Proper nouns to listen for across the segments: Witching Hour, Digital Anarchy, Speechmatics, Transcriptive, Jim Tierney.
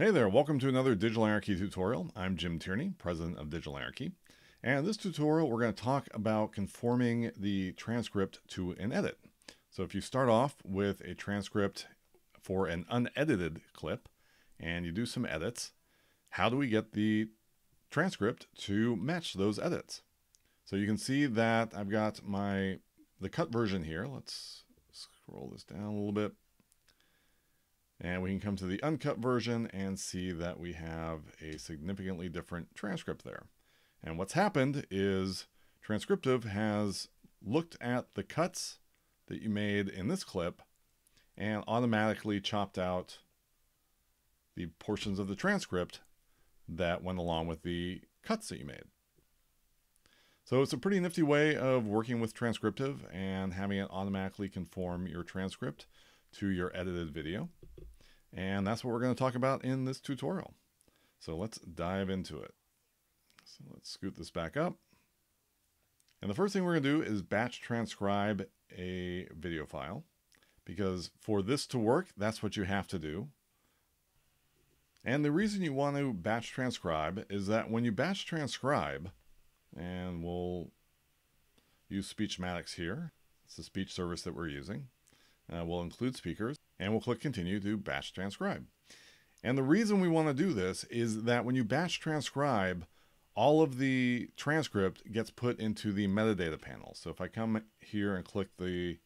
Hey there, welcome to another Digital Anarchy tutorial. I'm Jim Tierney, president of Digital Anarchy. And in this tutorial, we're going to talk about conforming the transcript to an edit. So if you start off with a transcript for an unedited clip and you do some edits, how do we get the transcript to match those edits? So you can see that I've got the cut version here. Let's scroll this down a little bit. And we can come to the uncut version and see that we have a significantly different transcript there. And what's happened is Transcriptive has looked at the cuts that you made in this clip and automatically chopped out the portions of the transcript that went along with the cuts that you made. So it's a pretty nifty way of working with Transcriptive and having it automatically conform your transcript to your edited video. And that's what we're going to talk about in this tutorial. So let's dive into it. So let's scoot this back up. And the first thing we're going to do is batch transcribe a video file, because for this to work, that's what you have to do. And the reason you want to batch transcribe is that when you batch transcribe, and we'll use Speechmatics here. It's the speech service that we're using. We'll include speakers. And we'll click continue to batch transcribe. And the reason we want to do this is that when you batch transcribe, all of the transcript gets put into the metadata panel. So if I come here and click the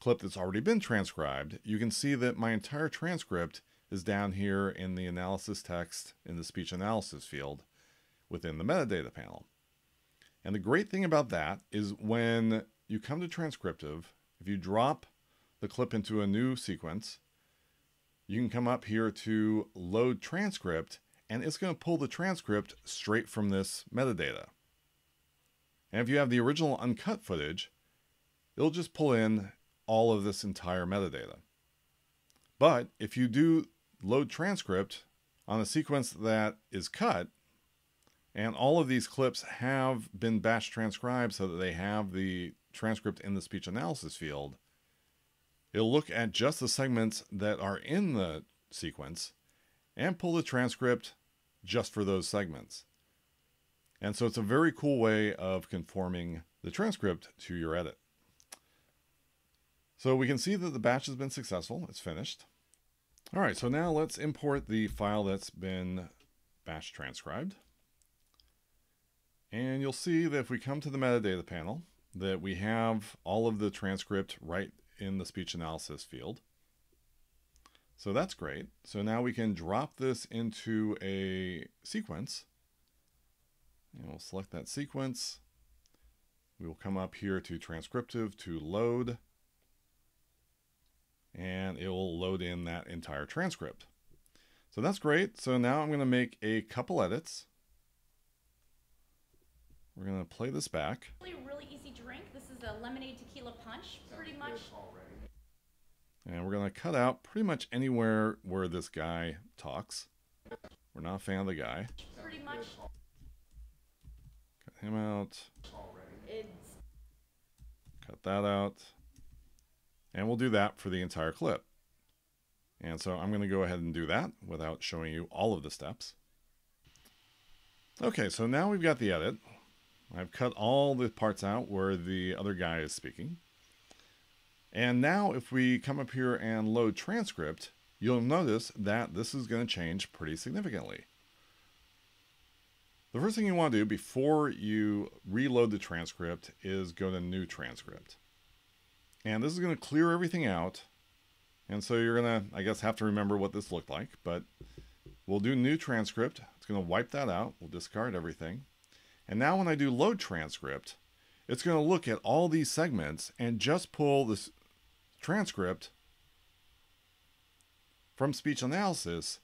clip that's already been transcribed, you can see that my entire transcript is down here in the analysis text in the speech analysis field within the metadata panel. And the great thing about that is when you come to Transcriptive, if you drop the clip into a new sequence, you can come up here to load transcript, and it's going to pull the transcript straight from this metadata. And if you have the original uncut footage, it'll just pull in all of this entire metadata. But if you do load transcript on a sequence that is cut, and all of these clips have been batch transcribed so that they have the transcript in the speech analysis field, it'll look at just the segments that are in the sequence and pull the transcript just for those segments. And so it's a very cool way of conforming the transcript to your edit. So we can see that the batch has been successful. It's finished. All right, so now let's import the file that's been batch transcribed. And you'll see that if we come to the metadata panel, that we have all of the transcript right in the speech analysis field. So that's great. So now we can drop this into a sequence, and we'll select that sequence. We will come up here to Transcriptive to load, and it will load in that entire transcript. So that's great. So now I'm going to make a couple edits. We're going to play this back. Really easy drink. This is a lemonade tequila punch, pretty much. And we're going to cut out pretty much anywhere where this guy talks. We're not a fan of the guy. Pretty much. Cut him out. Cut that out. And we'll do that for the entire clip. And so I'm going to go ahead and do that without showing you all of the steps. Okay, so now we've got the edit. I've cut all the parts out where the other guy is speaking. And now if we come up here and load transcript, you'll notice that this is going to change pretty significantly. The first thing you want to do before you reload the transcript is go to new transcript. And this is going to clear everything out. And so you're going to, I guess, have to remember what this looked like, but we'll do new transcript. It's going to wipe that out. We'll discard everything. And now when I do load transcript, it's going to look at all these segments and just pull this transcript from speech analysis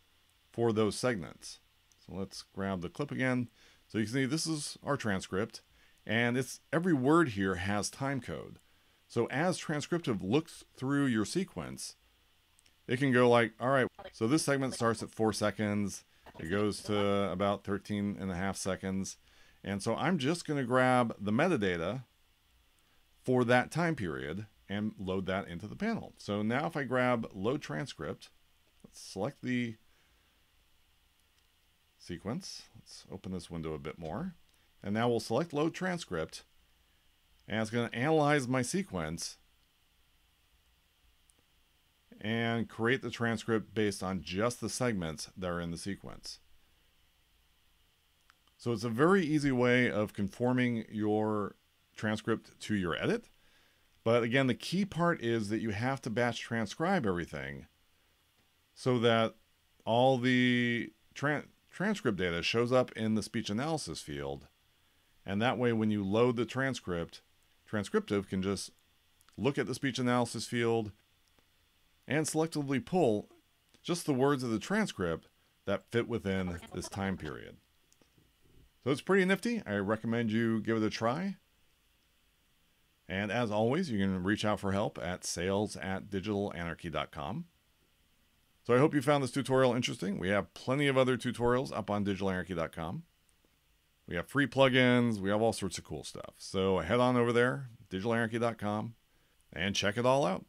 for those segments. So let's grab the clip again. So you can see this is our transcript, and it's every word here has time code. So as Transcriptive looks through your sequence, it can go like, all right, so this segment starts at 4 seconds. It goes to about 13.5 seconds. And so I'm just going to grab the metadata for that time period and load that into the panel. So now if I grab load transcript, let's select the sequence. Let's open this window a bit more. And now we'll select load transcript, and it's going to analyze my sequence and create the transcript based on just the segments that are in the sequence. So it's a very easy way of conforming your transcript to your edit. But again, the key part is that you have to batch transcribe everything so that all the transcript data shows up in the speech analysis field. And that way, when you load the transcript, Transcriptive can just look at the speech analysis field and selectively pull just the words of the transcript that fit within this time period. So it's pretty nifty. I recommend you give it a try. And as always, you can reach out for help at sales@digitalanarchy.com. So I hope you found this tutorial interesting. We have plenty of other tutorials up on digitalanarchy.com. We have free plugins. We have all sorts of cool stuff. So head on over there, digitalanarchy.com, and check it all out.